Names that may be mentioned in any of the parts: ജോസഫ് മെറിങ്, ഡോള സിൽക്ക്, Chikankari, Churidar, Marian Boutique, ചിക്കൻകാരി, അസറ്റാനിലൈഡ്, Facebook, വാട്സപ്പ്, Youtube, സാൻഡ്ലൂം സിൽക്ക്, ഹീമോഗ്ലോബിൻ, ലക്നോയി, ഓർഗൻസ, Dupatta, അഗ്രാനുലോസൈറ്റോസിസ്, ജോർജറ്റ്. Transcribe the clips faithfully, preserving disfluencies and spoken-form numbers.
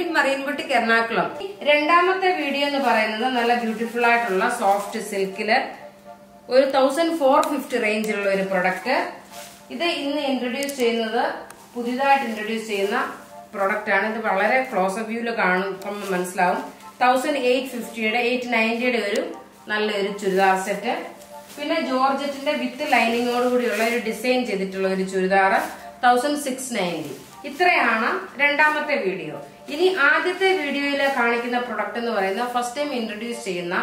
വിത്ത് marine boutique Ernakulam. രണ്ടാമത്തെ video എന്ന് പറയുന്നത് നല്ല ബ്യൂട്ടിഫുൾ ആയിട്ടുള്ള സോഫ്റ്റ് സിൽക്കില് ഒരു തൗസൻഡ് ഫോർ ഫിഫ്റ്റി റേഞ്ചിലുള്ള ഒരു പ്രൊഡക്റ്റ്. ഇത് ഇന്ന് ഇൻട്രൊഡ്യൂസ് ചെയ്യുന്നത് പുതിയതായിട്ട് ഇൻട്രൊഡ്യൂസ് ചെയ്യുന്ന പ്രൊഡക്റ്റ് ആണ്. ഇത് വളരെ ക്ലോസ് വ്യൂല് കാണുമ്പോൾ മനസ്സിലാവും. തൗസൻഡ് എയ്റ്റ് ഫിഫ്റ്റിയുടെ എയ്റ്റ് നയൻറ്റിയുടെ ഒരു നല്ലൊരു ചുരിദാർ സെറ്റ്, പിന്നെ ജോർജറ്റിന്റെ വിത്ത് ലൈനിങ്ങോടുകൂടിയുള്ള ഒരു ഡിസൈൻ ചെയ്തിട്ടുള്ള ഒരു ചുരിദാർ തൗസൻഡ് സിക്സ് നയൻറ്റി. ഇത്രയാണ് രണ്ടാമത്തെ വീഡിയോ. ഇനി ആദ്യത്തെ വീഡിയോയിൽ കാണിക്കുന്ന പ്രൊഡക്റ്റ് എന്ന് പറയുന്നത് ഫസ്റ്റ് ടൈം ഇൻട്രൊഡ്യൂസ് ചെയ്യുന്ന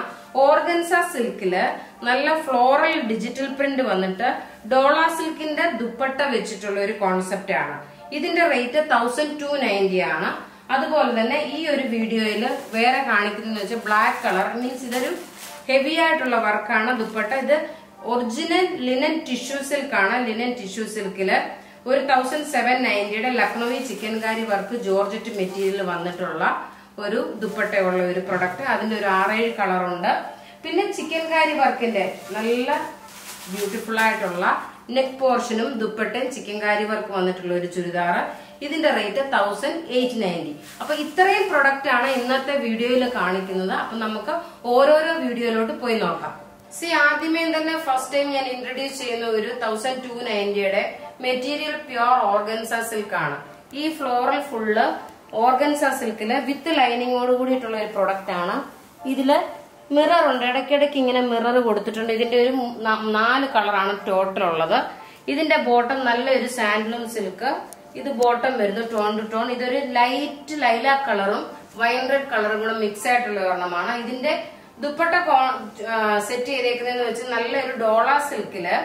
ഓർഗൻസ സിൽക്കില് നല്ല ഫ്ലോറൽ ഡിജിറ്റൽ പ്രിന്റ് വന്നിട്ട് ഡോള സിൽക്കിന്റെ ദുപ്പട്ട വെച്ചിട്ടുള്ള ഒരു കോൺസെപ്റ്റ് ആണ്. ഇതിന്റെ റേറ്റ് തൗസൻഡ് ടു നയൻറ്റി ആണ്. അതുപോലെ തന്നെ ഈ ഒരു വീഡിയോയിൽ വേറെ കാണിക്കുന്നതെന്ന് വെച്ചാൽ ബ്ലാക്ക് കളർ മീൻസ് ഇതൊരു ഹെവി ആയിട്ടുള്ള വർക്കാണ് ദുപ്പട്ട. ഇത് ഒറിജിനൽ ലിനൻ ടിഷ്യൂ സിൽക്കാണ്. ലിനൻ ടിഷ്യൂ സിൽക്കില് ഒരു തൗസൻഡ് സെവൻ നയൻറ്റിയുടെ ലക്നോയി ചിക്കൻകാരി work ജോർജറ്റ് material വന്നിട്ടുള്ള ഒരു ദുപ്പട്ടയുള്ള ഒരു പ്രൊഡക്റ്റ്. അതിന്റെ ഒരു ആറേഴ് കളറുണ്ട്. പിന്നെ ചിക്കൻകാരി വർക്കിന്റെ നല്ല ബ്യൂട്ടിഫുൾ ആയിട്ടുള്ള നെക്ക് പോർഷനും ദുപ്പട്ടയും ചിക്കൻകാരി വർക്ക് വന്നിട്ടുള്ള ഒരു ചുരിദാർ. ഇതിന്റെ റേറ്റ് തൗസൻഡ് എയ്റ്റ് നയൻറ്റി. അപ്പൊ ഇത്രയും പ്രൊഡക്റ്റ് ആണ് ഇന്നത്തെ വീഡിയോയിൽ കാണിക്കുന്നത്. അപ്പൊ നമുക്ക് ഓരോരോ വീഡിയോയിലോട്ട് പോയി നോക്കാം. സി ആദ്യമേ തന്നെ ഫസ്റ്റ് ടൈം ഞാൻ ഇൻട്രൊഡ്യൂസ് ചെയ്യുന്ന ഒരു തൗസൻഡ് ടു നയൻറ്റിയുടെ മെറ്റീരിയൽ പ്യുവർ ഓർഗൻസ സിൽക്കാണ്. ഈ ഫ്ലോറൽ ഫുള്ള് ഓർഗൻസ സിൽക്കില് വിത്ത് ലൈനിങ്ങോട് കൂടിയിട്ടുള്ള ഒരു പ്രൊഡക്റ്റ് ആണ്. ഇതില് മിറർ ഉണ്ട്, ഇടയ്ക്കിടയ്ക്ക് ഇങ്ങനെ മിറർ കൊടുത്തിട്ടുണ്ട്. ഇതിന്റെ ഒരു നാല് കളറാണ് ടോട്ടൽ ഉള്ളത്. ഇതിന്റെ ബോട്ടം നല്ലൊരു സാൻഡ്ലൂം സിൽക്ക്. ഇത് ബോട്ടം വരുന്നു ടോൺ ടു ടോൺ. ഇതൊരു ലൈറ്റ് ലൈലാക്ക് കളറും വൈൻറെഡ് കളറും കൂടെ മിക്സ് ആയിട്ടുള്ള ഒരെണ്ണമാണ്. ഇതിന്റെ ദുപ്പട്ട സെറ്റ് ചെയ്തേക്കുന്നതെന്ന് വെച്ച് നല്ലൊരു ഡോള സിൽക്കില്.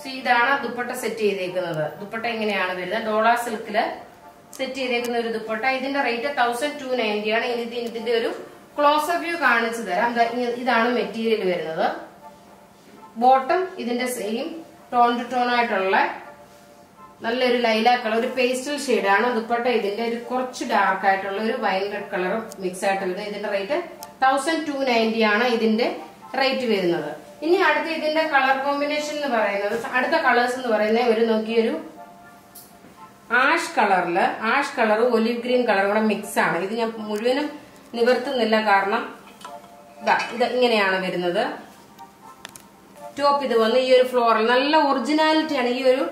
സോ ഇതാണ് ദുപ്പട്ട സെറ്റ് ചെയ്തേക്കുന്നത്. ദുപ്പട്ട ഇങ്ങനെയാണ് വരുന്നത്. ഡോള സിൽക്കില് സെറ്റ് ചെയ്തേക്കുന്ന ഒരു ദുപ്പട്ട. ഇതിന്റെ റേറ്റ് തൗസൻഡ് ടു നയൻറ്റി ആണ്. ഇതിന്റെ ഒരു ക്ലോസപ്പ് വ്യൂ കാണിച്ചു തരാം. ഇതാണ് മെറ്റീരിയൽ വരുന്നത്. ബോട്ടം ഇതിന്റെ സെയിം ടോൺ ടു ടോൺ ആയിട്ടുള്ള നല്ലൊരു ലൈലാക്ക് കളർ, ഒരു പേസ്റ്റൽ ഷെയ്ഡാണ്. ദുപ്പട്ട ഇതിന്റെ ഒരു കുറച്ച് ഡാർക്ക് ആയിട്ടുള്ള ഒരു വൈൻ റെഡ് കളറും മിക്സ് ആയിട്ട് വരുന്നത്. ഇതിന്റെ റേറ്റ് തൗസൻഡ് ടു നയൻറ്റി ആണ് ഇതിന്റെ റേറ്റ് വരുന്നത്. ഇനി അടുത്ത ഇതിന്റെ കളർ കോമ്പിനേഷൻ എന്ന് പറയുന്നത്, അടുത്ത കളേഴ്സ് എന്ന് പറയുന്നത് ഒരു നോക്കിയൊരു ആഷ് കളറില്, ആഷ് കളർ ഒലിവ് ഗ്രീൻ കളറും കൂടെ മിക്സ് ആണ്. ഇത് ഞാൻ മുഴുവനും നിവർത്തുന്നില്ല, കാരണം ഇത് ഇങ്ങനെയാണ് വരുന്നത്. ടോപ്പ് ഇത് വന്ന് ഈ ഒരു ഫ്ലോറൽ നല്ല ഒറിജിനാലിറ്റിയാണ്. ഈ ഒരു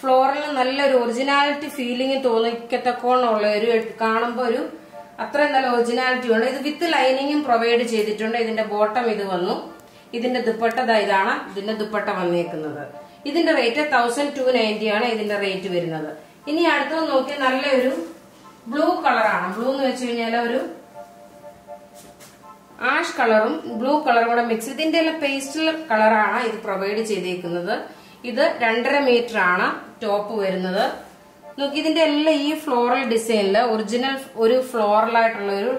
ഫ്ലോറൽ നല്ലൊരു ഒറിജിനാലിറ്റി ഫീലിംഗ് തോന്നിക്കത്തക്കോണുള്ള ഒരു കാണുമ്പോൾ ഒരു അത്രയും നല്ല ഒറിജിനാലിറ്റി ഉണ്ട്. ഇത് വിത്ത് ലൈനിങ്ങും പ്രൊവൈഡ് ചെയ്തിട്ടുണ്ട്. ഇതിന്റെ ബോട്ടം ഇത് വന്നു. ഇതിന്റെ ദുപ്പട്ട ഇതാണ് ഇതിന്റെ ദുപ്പട്ട വന്നേക്കുന്നത്. ഇതിന്റെ റേറ്റ് തൗസൻഡ് ടു നയൻറ്റി ആണ് ഇതിന്റെ റേറ്റ് വരുന്നത്. ഇനി അടുത്തത് നോക്കിയാൽ നല്ലൊരു ബ്ലൂ കളറാണ്. ബ്ലൂ എന്ന് വെച്ച് കഴിഞ്ഞാൽ ഒരു ആഷ് കളറും ബ്ലൂ കളറും കൂടെ മിക്സ്. ഇതിന്റെ പേസ്റ്റൽ കളറാണ് ഇത് പ്രൊവൈഡ് ചെയ്തേക്കുന്നത്. ഇത് രണ്ടര മീറ്റർ ആണ് ടോപ്പ് വരുന്നത്. നോക്കി ഇതിന്റെ എല്ലാം ഈ ഫ്ലോറൽ ഡിസൈനില് ഒറിജിനൽ ഒരു ഫ്ലോറൽ ആയിട്ടുള്ള ഒരു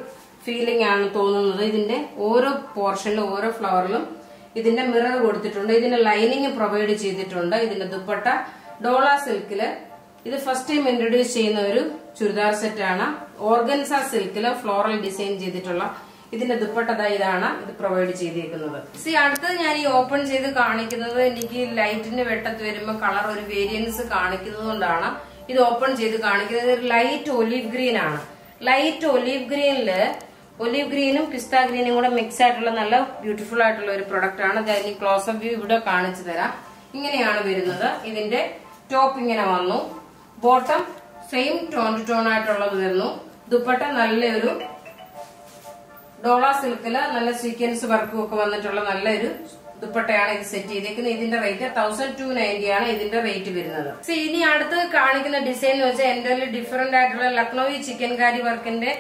ഫീലിംഗ് ആണ് തോന്നുന്നത്. ഇതിന്റെ ഓരോ പോർഷനിലും ഓരോ ഫ്ലോറിലും ഇതിന്റെ മിറർ കൊടുത്തിട്ടുണ്ട്. ഇതിന്റെ ലൈനിങ് പ്രൊവൈഡ് ചെയ്തിട്ടുണ്ട്. ഇതിന്റെ ദുപ്പട്ട ഡോള സിൽക്കില്. ഇത് ഫസ്റ്റ് ടൈം ഇൻട്രൊഡ്യൂസ് ചെയ്യുന്ന ഒരു ചുരിദാർ സെറ്റ് ആണ്. ഓർഗൻസ സിൽക്കില് ഫ്ലോറൽ ഡിസൈൻ ചെയ്തിട്ടുള്ള ഇതിന്റെ ദുപ്പട്ട ഇതാണ് ഇത് പ്രൊവൈഡ് ചെയ്തിരിക്കുന്നത്. സി അടുത്തത് ഞാൻ ഈ ഓപ്പൺ ചെയ്ത് കാണിക്കുന്നത് എനിക്ക് ലൈറ്റിന്റെ വെട്ടത്ത് വരുമ്പോൾ കളർ ഒരു വേരിയൻസ് കാണിക്കുന്നത് കൊണ്ടാണ് ഇത് ഓപ്പൺ ചെയ്ത് കാണിക്കുന്നത്. ഒരു ലൈറ്റ് ഒലിവ് ഗ്രീൻ ആണ്. ലൈറ്റ് ഒലിവ് ഗ്രീനില് ഒലിവ് ഗ്രീനും പിസ്ത ഗ്രീനും കൂടെ മിക്സ് ആയിട്ടുള്ള നല്ല ബ്യൂട്ടിഫുൾ ആയിട്ടുള്ള ഒരു പ്രൊഡക്റ്റ് ആണ്. അതിന് ക്ലോസപ്പ് വ്യൂ ഇവിടെ കാണിച്ചു തരാം. ഇങ്ങനെയാണ് വരുന്നത്. ഇതിന്റെ ടോപ്പ് ഇങ്ങനെ വന്നു. Bottom same tone to tone ആയിട്ടുള്ളത് വരുന്നു. ദുപ്പട്ട നല്ലൊരു ഡോള സിൽക്കില് നല്ല സീക്വൻസ് വർക്കും ഒക്കെ വന്നിട്ടുള്ള നല്ലൊരു ദുപ്പട്ടയാണ് ഇത് സെറ്റ് ചെയ്തേക്കുന്നത്. ഇതിന്റെ റേറ്റ് തൗസൻഡ് ടു നയൻറ്റി ആണ് ഇതിന്റെ റേറ്റ് വരുന്നത്. സി ഇനി അടുത്ത് കാണിക്കുന്ന ഡിസൈൻ എന്ന് വെച്ചാൽ എന്റെ ഡിഫറന്റ് ആയിട്ടുള്ള ലക്നോയി ചിക്കൻകാരി വർക്കിന്റെ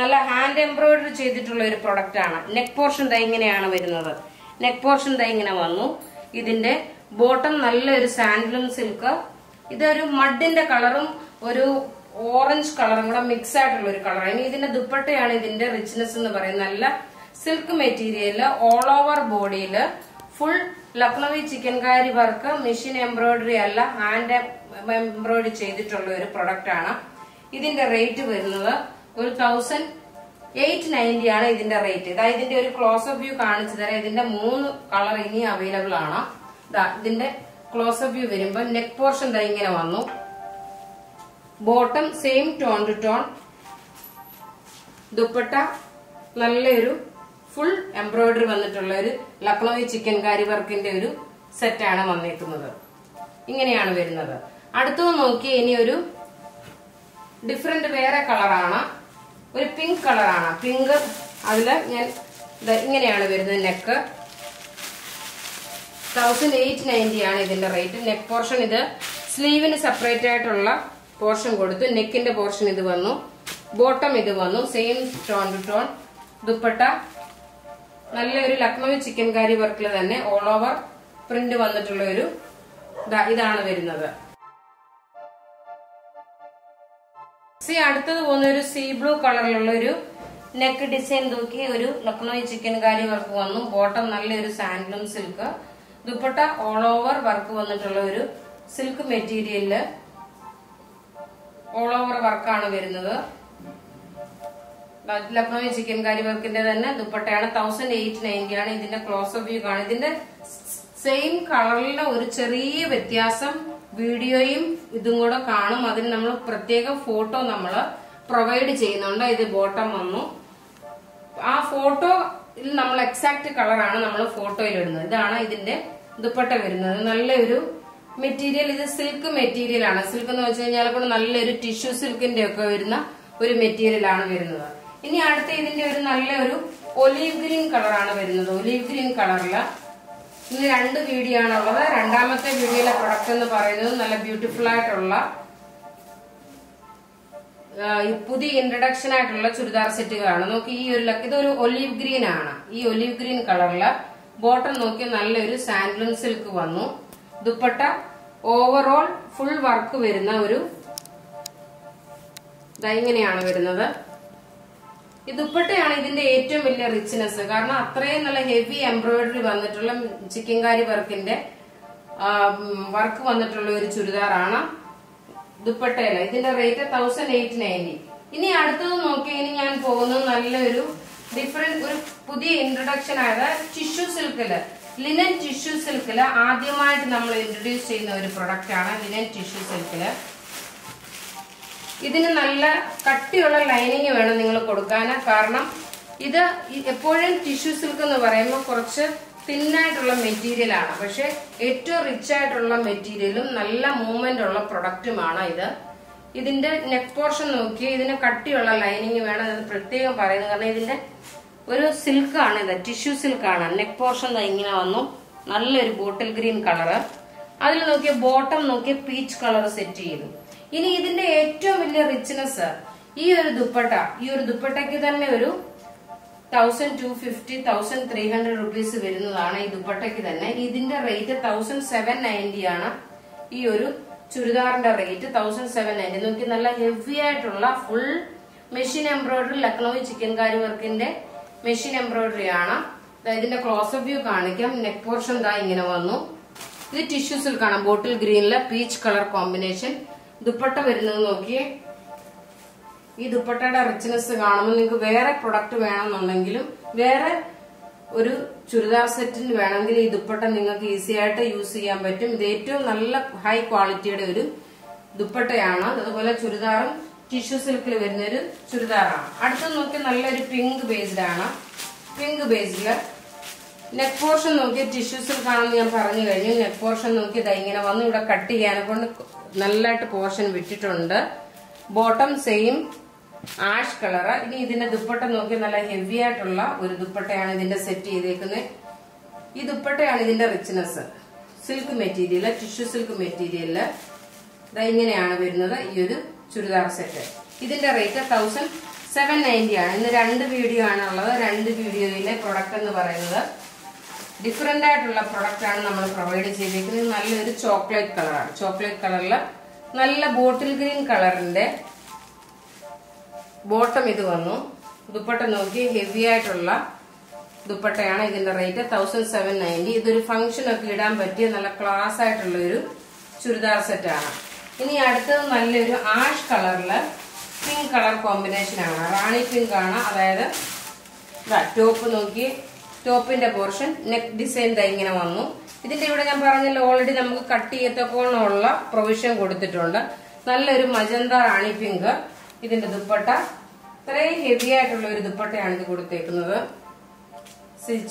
നല്ല ഹാൻഡ് എംബ്രോയിഡറി ചെയ്തിട്ടുള്ള ഒരു പ്രൊഡക്റ്റ് ആണ്. നെക്ക് പോർഷൻ ദൈ ഇങ്ങനെയാണ് വരുന്നത്. നെക്ക് പോർഷൻ ദൈ ഇങ്ങനെ വന്നു. ഇതിന്റെ ബോട്ടം നല്ലൊരു സാൻഡ്ലൂം സിൽക്ക്. ഇതൊരു മഡിന്റെ കളറും ഒരു ഓറഞ്ച് കളറും കൂടെ മിക്സ് ആയിട്ടുള്ള ഒരു കളർ. ഇനി ഇതിന്റെ ദുപ്പട്ടയാണ് ഇതിന്റെ റിച്ച്നെസ് എന്ന് പറയുന്നത്. നല്ല സിൽക്ക് മെറ്റീരിയല് ഓൾ ഓവർ ബോഡിയില് full ലക്നോയി ചിക്കൻകാരി work, machine embroidery അല്ല, ഹാൻഡ് എംബ്രോയിഡറി ചെയ്തിട്ടുള്ള ഒരു പ്രൊഡക്റ്റ് ആണ്. ഇതിന്റെ റേറ്റ് വരുന്നത് ഒരു തൗസൻഡ് എയ്റ്റ് നയൻറ്റി ആണ് ഇതിന്റെ റേറ്റ്. ഇതാ ഇതിന്റെ ഒരു ക്ലോസപ്പ് വ്യൂ കാണിച്ചു തരാം. ഇതിന്റെ മൂന്ന് കളർ ഇനി അവൈലബിൾ ആണ്. ഇതാ ഇതിന്റെ ക്ലോസപ്പ് വ്യൂ വരുമ്പോ നെക്ക് പോർഷൻ ഇങ്ങനെ വന്നു. Bottom same tone to tone dupatta नल्लोरु फुल एम्ब्रॉयडरी वन्निट्टुल्लोरु लखनऊ चिकनकारी वर्किंटे ओरु सेट ആണ് വന്നിട്ടുള്ളത് ഇങ്ങനെയാണ് വരുന്നത് അടുത്തത് നോക്കി ഇനി ഒരു ഡിഫറന്റ് വേറെ കളറാണ് ഒരു പിങ്ക് കളറാണ് പിങ്ക് അതില ഞാൻ ഇങ്ങനെയാണ് വരുന്നത് നെക്ക് അയ്യായിരത്തി എണ്ണൂറ്റി തൊണ്ണൂറ് ആണ് ഇതിന്റെ റേറ്റ് നെക്ക് പോർഷൻ ഇത് സ്ലീവിന് സെപ്പറേറ്റ് ആയിട്ടുള്ള പോർഷൻ കൊടുത്തു നെക്കിന്റെ പോർഷൻ ഇത് വന്നു ബോട്ടം ഇത് വന്നു same tone to tone dupatta നല്ലൊരു ലക്നൗ ചിക്കൻകാരി വർക്കിൽ തന്നെ ഓൾ ഓവർ പ്രിന്റ് വന്നിട്ടുള്ള ഒരു ഇതാണ് വരുന്നത് സി അടുത്തത് പോകുന്ന ഒരു സീ ബ്ലൂ കളറിലുള്ള ഒരു നെക്ക് ഡിസൈൻ നോക്കി ഒരു ലക്നൗ ചിക്കൻകാരി വർക്ക് വന്നു ബോട്ടം നല്ലൊരു സാൻഡ്ലൂം സിൽക്ക് dupatta all over work वह silk material all over work Lucknow chikankari work dupatta अठारह सौ नब्बे क्लोज अप व्यू का सेम कलर ചെറിയ വ്യത്യാസം വീഡിയോയും ഇതും കൂട കാണും അതിന് നമ്മൾ പ്രത്യേക ഫോട്ടോ നമ്മൾ പ്രൊവൈഡ് ചെയ്യുന്നുണ്ട് ഇത് ബോട്ടം വന്നു ആ ഫോട്ടോ നമ്മൾ എക്സാക്റ്റ് കളറാണ് നമ്മൾ ഫോട്ടോയിൽ ഇടുന്നത് ഇതാണ് ഇതിന്റെ ദുപ്പട്ട വരുന്നത് നല്ലൊരു മെറ്റീരിയൽ ഇത് സിൽക്ക് മെറ്റീരിയൽ ആണ് സിൽക്ക് എന്ന് വെച്ചാൽ കൂടി നല്ലൊരു ടിഷ്യൂ സിൽക്കിന്റെ ഒക്കെ വരുന്ന ഒരു മെറ്റീരിയൽ ആണ് വരുന്നത് ഇനി അടുത്ത ഇതിന്റെ ഒരു നല്ലൊരു ഒലിവ് ഗ്രീൻ കളറാണ് വരുന്നത് ഒലിവ് ഗ്രീൻ കളറിൽ ഇതിന് രണ്ട് വീഡിയോ ആണുള്ളത് രണ്ടാമത്തെ വീഡിയോയിലെ പ്രൊഡക്റ്റ് എന്ന് പറയുന്നത് നല്ല ബ്യൂട്ടിഫുൾ ആയിട്ടുള്ള പുതിയ ഇൻട്രൊഡക്ഷൻ ആയിട്ടുള്ള ചുരിദാർ സെറ്റുകളാണ് നോക്കി ഈ ഒരു ലക്ക് ഇതൊരു ഒലിവ് ഗ്രീൻ ആണ് ഈ ഒലിവ് ഗ്രീൻ കളറിൽ ബോട്ടം നോക്കി നല്ലൊരു സാൻഡ്ലൂൺ സിൽക്ക് വന്നു ദുപ്പട്ട ഓവറോൾ ഫുൾ വർക്ക് വരുന്ന ഒരു ഇങ്ങനെയാണ് വരുന്നത് ഈ ദുപ്പട്ടയാണ് ഇതിന്റെ ഏറ്റവും വലിയ റിച്ച്നെസ് കാരണം അത്രയും നല്ല ഹെവി എംബ്രോയിഡറി വന്നിട്ടുള്ള ചിക്കൻകാരി വർക്കിന്റെ വർക്ക് വന്നിട്ടുള്ള ഒരു ചുരിദാറാണ് दुपट्ट रेट अठारह सौ नब्बे इन अड़क introduction tissue silk linen tissue silk आद्यमायिट्टु नम्मल introduce product linen tissue silk ഇതിന് നല്ല കട്ടിയുള്ള ലൈനിങ് വേണം നിങ്ങൾ കൊടുക്കാൻ കാരണം ഇത് എപ്പോഴും ടിഷ്യൂ സിൽക്ക് എന്ന് പറയുമ്പോൾ കുറച്ച് തിന്നായിട്ടുള്ള മെറ്റീരിയൽ ആണ് പക്ഷേ ഏറ്റവും റിച്ച് ആയിട്ടുള്ള മെറ്റീരിയലും നല്ല മൂവ്മെന്റ് ഉള്ള പ്രൊഡക്റ്റുമാണ് ഇത് ഇതിന്റെ നെക്ക് പോർഷൻ നോക്കി ഇതിന് കട്ടിയുള്ള ലൈനിങ് വേണം എന്ന് പ്രത്യേകം പറയുന്നു കാരണം ഇതിന്റെ ഒരു സിൽക്ക് ആണ് ഇത് ടിഷ്യൂ സിൽക്ക് ആണ് നെക്ക് പോർഷൻ ഇങ്ങനെ വന്നു നല്ലൊരു ബോട്ടിൽ ഗ്രീൻ കളർ അതിൽ നോക്കി ബോട്ടം നോക്കി പീച്ച് കളർ സെറ്റ് ചെയ്തു ഇനി ഇതിന്റെ ഏറ്റവും വലിയ റിച്ച്നെസ് ഈ ഒരു ദുപ്പട്ട ഈ ഒരു ദുപ്പട്ടയ്ക്ക് തന്നെ ഒരു twelve fifty thirteen hundred rupees വരുന്നതാണ് ഈ ദുപ്പട്ടയ്ക്ക് തന്നെ ഇതിന്റെ റേറ്റ് seventeen ninety ആണ് ഈ ഒരു ചുരിദാറിന്റെ റേറ്റ് seventeen ninety നോക്കി നല്ല ഹെവി ആയിട്ടുള്ള full machine embroidery Lucknow ചിക്കൻകാരി വർക്കിന്റെ മെഷീൻ എംബ്രോയിഡറി ആണ് ഇതിന്റെ ക്ലോസ് അപ്പ് വ്യൂ കാണിക്കാം നെക്ക് പോർഷൻ ദാ ഇങ്ങനെ വന്നു ഇത് ടിഷ്യൂ സിൽക്ക് ആണ് ബോട്ടിൽ ഗ്രീനിലെ പീച്ച് കളർ കോമ്പിനേഷൻ ദുപ്പട്ട വരുന്നത് നോക്കി ഈ ദുപ്പട്ടയുടെ റിച്ച്നെസ് കാണുമ്പോൾ നിങ്ങൾക്ക് വേറെ പ്രൊഡക്റ്റ് വേണമെന്നുണ്ടെങ്കിലും വേറെ ഒരു ചുരിദാർ സെറ്റിന് വേണമെങ്കിൽ ഈ ദുപ്പട്ട നിങ്ങൾക്ക് ഈസി ആയിട്ട് യൂസ് ചെയ്യാൻ പറ്റും ഇത് ഏറ്റവും നല്ല ഹൈ ക്വാളിറ്റിയുടെ ഒരു ദുപ്പട്ടയാണ് അതുപോലെ ചുരിദാറും ടിഷ്യൂ സിൽക്കിൽ വരുന്ന ഒരു ചുരിദാറാണ് അടുത്ത നോക്കി നല്ലൊരു പിങ്ക് ബേസ്ഡ് ആണ് പിങ്ക് ബേസ്ഡിൽ നെക്ക് പോർഷൻ നോക്കി ടിഷ്യൂ സിൽക്ക് ആണെന്ന് ഞാൻ പറഞ്ഞു കഴിഞ്ഞു നെക്ക് പോർഷൻ നോക്കി ഇതാ ഇങ്ങനെ വന്നു ഇവിടെ കട്ട് ചെയ്യാനെ കൊണ്ട് നല്ലതായിട്ട് പോർഷൻ വിട്ടിട്ടുണ്ട് ബോട്ടം സെയിം ആഷ് കളർ ഇനി ഇതിന്റെ ദുപ്പട്ട നോക്കി നല്ല ഹെവി ആയിട്ടുള്ള ഒരു ദുപ്പട്ടയാണ് ഇതിന്റെ സെറ്റ് ചെയ്തേക്കുന്നത് ഈ ദുപ്പട്ടയാണ് ഇതിന്റെ richness silk material tissue silk material ഇതാ ഇങ്ങനെയാണ് വരുന്നത് ഈ ഒരു ചുരിദാർ സെറ്റ് ഇതിന്റെ റേറ്റ് seventeen ninety ആണ് ഇന്ന് രണ്ട് വീഡിയോ ആണുള്ളത് രണ്ട് വീഡിയോയിലെ പ്രൊഡക്റ്റ് എന്ന് പറയുന്നത് ഡിഫറെന്റ് ആയിട്ടുള്ള പ്രൊഡക്റ്റ് ആണ് നമ്മൾ പ്രൊവൈഡ് ചെയ്തിരിക്കുന്നത് നല്ലൊരു ചോക്ലേറ്റ് കളറാണ് ചോക്ലേറ്റ് കളറിൽ നല്ല ബോട്ടിൽ ഗ്രീൻ കളറിന്റെ ബോട്ടം ഇത് വന്നു ദുപ്പട്ട നോക്കി ഹെവി ആയിട്ടുള്ള ദുപ്പട്ടയാണ് ഇതിന്റെ റേറ്റ് seventeen ninety ഇതൊരു ഫംഗ്ഷൻ ഒക്കെ ഇടാൻ പറ്റിയ നല്ല ക്ലാസ് ആയിട്ടുള്ള ഒരു ചുരിദാർ സെറ്റ് ആണ് ഇനി അടുത്തത് നല്ലൊരു ആഷ് കളറില് പിങ്ക് കളർ കോമ്പിനേഷൻ ആണ് റാണി പിങ്ക് ആണ് അതായത് ടോപ്പ് നോക്കി ടോപ്പിന്റെ പോർഷൻ നെക്ക് ഡിസൈൻ ദാ ഇങ്ങനെ വന്നു ഇതിന്റെ ഇവിടെ ഞാൻ പറഞ്ഞല്ലോ ഓൾറെഡി നമുക്ക് കട്ട് ചെയ്യത്തക്കോണമുള്ള പ്രൊവിഷൻ കൊടുത്തിട്ടുണ്ട് നല്ലൊരു മജന്ത റാണി പിങ്ക് ഇതിന്റെ ദുപ്പട്ട ഇത്രയും ഹെവി ആയിട്ടുള്ള ഒരു ദുപ്പട്ടയാണ് ഇത് കൊടുത്തേക്കുന്നത്.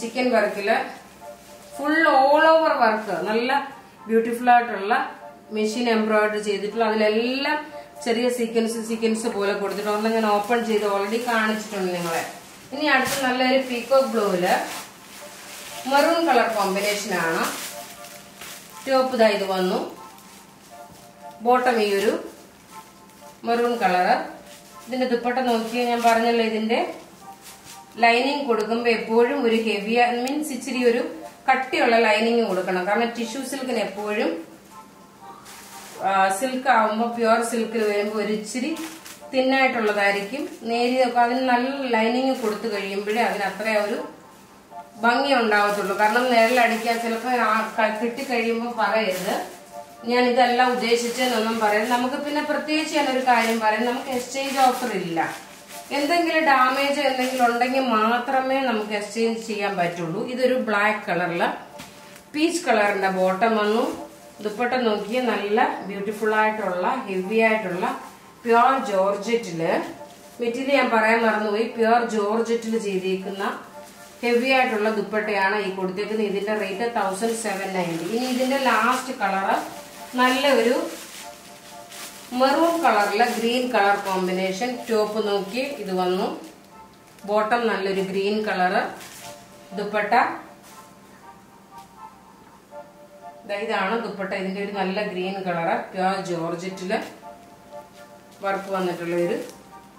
ചിക്കൻ വർക്കില് ഫുൾ ഓൾ ഓവർ വർക്ക് നല്ല ബ്യൂട്ടിഫുൾ ആയിട്ടുള്ള മെഷീൻ എംബ്രോയിഡറി ചെയ്തിട്ടുള്ള അതിലെല്ലാം ചെറിയ സീക്വൻസ് സീക്വൻസ് പോലെ കൊടുത്തിട്ടുണ്ട്. ഒന്ന് ഞാൻ ഓപ്പൺ ചെയ്ത് ഓൾറെഡി കാണിച്ചിട്ടുണ്ട് നിങ്ങളെ. ഇനി അടുത്ത നല്ലൊരു പീക്കോക്ക് ബ്ലൂവില് മെറൂൺ കളർ കോമ്പിനേഷൻ ആണ്. ടോപ്പ് ദാ ഇത് വന്നു, ബോട്ടം ഈ ഒരു മെറൂൺ കളറ്. ഇതിന്റെ ദുപ്പട്ട നോക്കിയാൽ ഞാൻ പറഞ്ഞല്ലോ ഇതിന്റെ ലൈനിങ് കൊടുക്കുമ്പോൾ എപ്പോഴും ഒരു ഹെവി മീൻസ് ഇച്ചിരി ഒരു കട്ടിയുള്ള ലൈനിങ് കൊടുക്കണം. കാരണം ടിഷ്യൂ സിൽക്കിന് എപ്പോഴും സിൽക്ക് ആവുമ്പോൾ പ്യുവർ സിൽക്കിൽ വരുമ്പോൾ ഒരു ഇച്ചിരി തിന്നായിട്ടുള്ളതായിരിക്കും. നേരിയ അതിന് നല്ല ലൈനിങ് കൊടുത്തു കഴിയുമ്പോഴേ അതിനത്ര ഒരു ഭംഗി ഉണ്ടാവത്തുള്ളൂ. കാരണം നേരിലടിക്കാൻ ചിലപ്പോൾ കിട്ടിക്കഴിയുമ്പോൾ പറയരുത് ഞാൻ ഇതെല്ലാം ഉദ്ദേശിച്ചതെന്നൊന്നും പറയരുത്. നമുക്ക് പിന്നെ പ്രത്യേകിച്ച് ഞാനൊരു കാര്യം പറയാം, നമുക്ക് എക്സ്ചേഞ്ച് ഓഫർ ഇല്ല. എന്തെങ്കിലും ഡാമേജ് എന്തെങ്കിലും ഉണ്ടെങ്കിൽ മാത്രമേ നമുക്ക് എക്സ്ചേഞ്ച് ചെയ്യാൻ പറ്റുള്ളൂ. ഇതൊരു ബ്ലാക്ക് കളറില് പീച്ച് കളറിന്റെ ബോട്ടം വന്നു. ദുപ്പട്ട നോക്കിയ നല്ല ബ്യൂട്ടിഫുൾ ആയിട്ടുള്ള ഹെവി ആയിട്ടുള്ള പ്യുവർ ജോർജറ്റില് മെറ്റീരിയൽ ഞാൻ പറയാൻ മറന്നുപോയി. പ്യുവർ ജോർജറ്റിൽ ചെയ്തിരിക്കുന്ന ഹെവി ആയിട്ടുള്ള ദുപ്പട്ടയാണ് ഈ കൊടുത്തേക്കുന്നത്. ഇതിന്റെ റേറ്റ് തൗസൻഡ് സെവൻ നയൻറ്റി. ഇനി ഇതിന്റെ ലാസ്റ്റ് കളറ് നല്ല ഒരു മെറൂൺ കളറിലെ ഗ്രീൻ കളർ കോമ്പിനേഷൻ. ടോപ്പ് നോക്കി ഇത് വന്നു, ബോട്ടം നല്ലൊരു ഗ്രീൻ കളറ്, ദുപ്പട്ട ഇതാണ് ദുപ്പട്ട. ഇതിന്റെ ഒരു നല്ല ഗ്രീൻ കളറ് പ്യുവർ ജോർജറ്റില് വർക്ക് വന്നിട്ടുള്ള ഒരു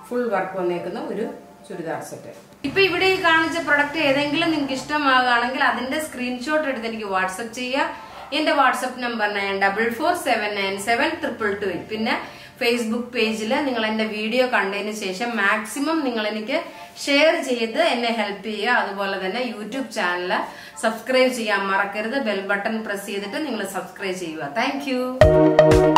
ഫുൾ വർക്ക് വന്നേക്കുന്ന ഒരു ചുരിദാർ സെറ്റ്. ഇപ്പൊ ഇവിടെ ഈ കാണിച്ച പ്രൊഡക്റ്റ് ഏതെങ്കിലും നിങ്ങൾക്ക് ഇഷ്ടമാകുകയാണെങ്കിൽ അതിന്റെ സ്ക്രീൻഷോട്ട് എടുത്ത് എനിക്ക് വാട്സപ്പ് ചെയ്യുക. എന്റെ വാട്സപ്പ് number nine double four seven nine seven triple two eight. പിന്നെ ഫേസ്ബുക്ക് പേജിൽ നിങ്ങൾ എന്റെ വീഡിയോ കണ്ടതിന് ശേഷം മാക്സിമം നിങ്ങൾ എനിക്ക് ഷെയർ ചെയ്ത് എന്നെ ഹെൽപ്പ് ചെയ്യുക. അതുപോലെ തന്നെ യൂട്യൂബ് ചാനൽ സബ്സ്ക്രൈബ് ചെയ്യാൻ മറക്കരുത്. ബെൽ ബട്ടൺ പ്രസ് ചെയ്തിട്ട് നിങ്ങൾ സബ്സ്ക്രൈബ് ചെയ്യുക. Thank U.